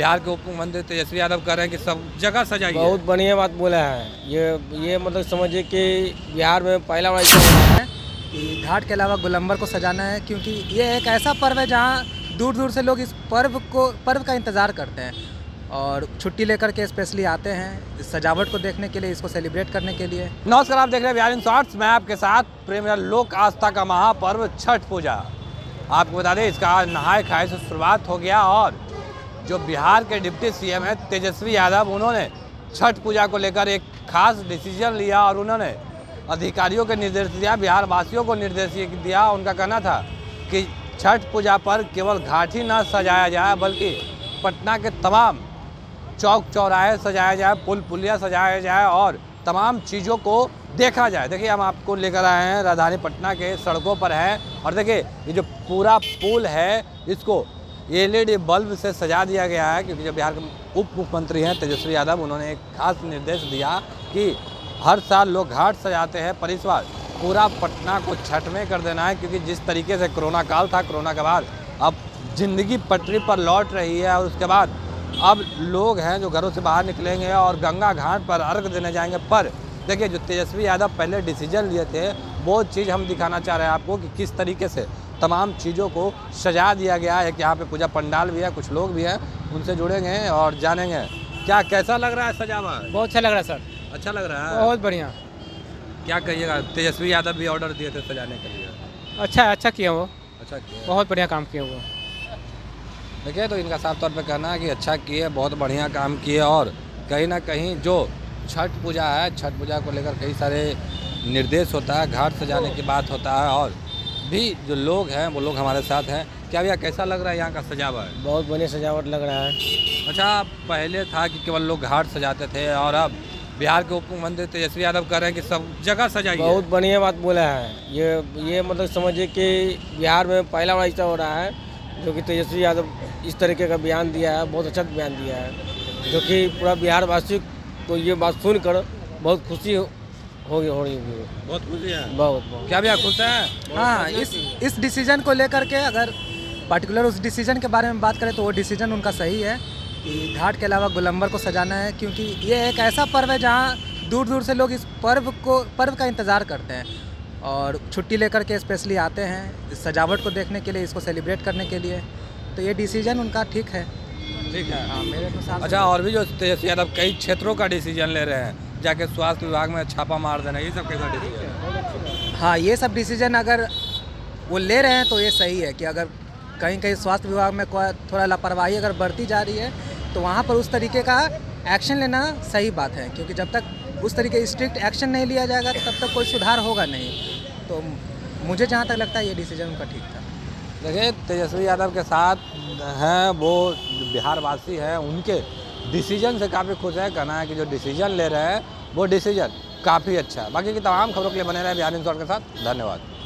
बिहार के उप मुख्यमंत्री तेजस्वी यादव कह रहे हैं कि सब जगह सजाइए। बहुत बढ़िया बात बोला है ये मतलब समझिए कि बिहार में पहला बार ऐसा हुआ है कि घाट के अलावा गोलंबर को सजाना है, क्योंकि ये एक ऐसा पर्व है जहाँ दूर दूर से लोग इस पर्व का इंतज़ार करते हैं और छुट्टी लेकर के स्पेशली आते हैं इस सजावट को देखने के लिए, इसको सेलिब्रेट करने के लिए। नमस्कार, आप देख रहे हैं बिहार इन शॉर्ट्स, मैं आपके साथ। प्रेम लोक आस्था का महापर्व छठ पूजा, आपको बता दें इसका आज नहाय खाए से शुरुआत हो गया और जो बिहार के डिप्टी सीएम हैं तेजस्वी यादव, उन्होंने छठ पूजा को लेकर एक खास डिसीजन लिया और उन्होंने अधिकारियों के निर्देश दिया, बिहार वासियों को निर्देश दिया। उनका कहना था कि छठ पूजा पर केवल घाट ही न सजाया जाए बल्कि पटना के तमाम चौक चौराहे सजाया जाए, पुल पुलिया सजाया जाए और तमाम चीज़ों को देखा जाए। देखिए हम आपको लेकर आए हैं राजधानी पटना के सड़कों पर हैं और देखिए ये जो पूरा पुल है इसको एलईडी बल्ब से सजा दिया गया है, क्योंकि जो बिहार के उप मुख्यमंत्री हैं तेजस्वी यादव, उन्होंने एक खास निर्देश दिया कि हर साल लोग घाट सजाते हैं पर इस बार पूरा पटना को छठ में कर देना है, क्योंकि जिस तरीके से कोरोना काल था, कोरोना के बाद अब जिंदगी पटरी पर लौट रही है और उसके बाद अब लोग हैं जो घरों से बाहर निकलेंगे और गंगा घाट पर अर्घ देने जाएंगे। पर देखिए जो तेजस्वी यादव पहले डिसीजन लिए थे वो चीज़ हम दिखाना चाह रहे हैं आपको कि किस तरीके से तमाम चीज़ों को सजा दिया गया है। कि यहाँ पे पूजा पंडाल भी है, कुछ लोग भी हैं, उनसे जुड़ेंगे और जानेंगे क्या कैसा लग रहा है सजावट। बहुत अच्छा लग रहा है सर, अच्छा लग रहा है, बहुत बढ़िया। क्या कहिएगा, तेजस्वी यादव भी ऑर्डर दिए थे सजाने के लिए, अच्छा किया वो, अच्छा किया, बहुत बढ़िया काम किया वो। देखिए तो इनका साफ तौर पे कहना है कि अच्छा किए, बहुत बढ़िया काम किए और कहीं ना कहीं जो छठ पूजा है, छठ पूजा को लेकर कई सारे निर्देश होता है, घाट सजाने की बात होता है और भी जो लोग हैं वो लोग हमारे साथ हैं। क्या भैया कैसा लग रहा है यहाँ का सजावट? बहुत बढ़िया सजावट लग रहा है। अच्छा, पहले था कि केवल लोग घाट सजाते थे और अब बिहार के उप मुख्यमंत्री तेजस्वी यादव कह रहे हैं कि सब जगह सजाइए। बहुत बढ़िया बात बोला है ये मतलब समझिए कि बिहार में पहला बार ऐसा हो रहा है, जो कि तेजस्वी यादव इस तरीके का बयान दिया है, बहुत अच्छा बयान दिया है, जो कि पूरा बिहार वासी को ये बात सुनकर बहुत खुशी हो रही है, बहुत खुशी है, बहुत। क्या भैया खुश है? हाँ, इस डिसीजन को लेकर के अगर पर्टिकुलर उस डिसीजन के बारे में बात करें तो वो डिसीजन उनका सही है कि घाट के अलावा गोलंबर को सजाना है, क्योंकि ये एक ऐसा पर्व है जहाँ दूर दूर से लोग इस पर्व का इंतज़ार करते हैं और छुट्टी लेकर के स्पेशली आते हैं इस सजावट को देखने के लिए, इसको सेलिब्रेट करने के लिए। तो ये डिसीजन उनका ठीक है हाँ, मेरे अनुसार। अच्छा, और भी जो तेजस्वी यादव कई क्षेत्रों का डिसीजन ले रहे हैं, जाके स्वास्थ्य विभाग में छापा मार देना, ये सब कैसा डिसीजन? हाँ, ये सब डिसीजन अगर वो ले रहे हैं तो ये सही है कि अगर कहीं स्वास्थ्य विभाग में थोड़ा लापरवाही अगर बढ़ती जा रही है तो वहाँ पर उस तरीके का एक्शन लेना सही बात है, क्योंकि जब तक उस तरीके स्ट्रिक्ट एक्शन नहीं लिया जाएगा तब तक कोई सुधार होगा नहीं। तो मुझे जहाँ तक लगता है ये डिसीजन उनका ठीक था। देखिए तेजस्वी यादव के साथ हैं वो बिहार वासी हैं, उनके डिसीजन से काफ़ी खुश है, कहना है कि जो डिसीजन ले रहे हैं वो डिसीजन काफ़ी अच्छा है। बाकी की तमाम खबरों के लिए बने रहे बिहार इन शॉर्ट्स के साथ, धन्यवाद।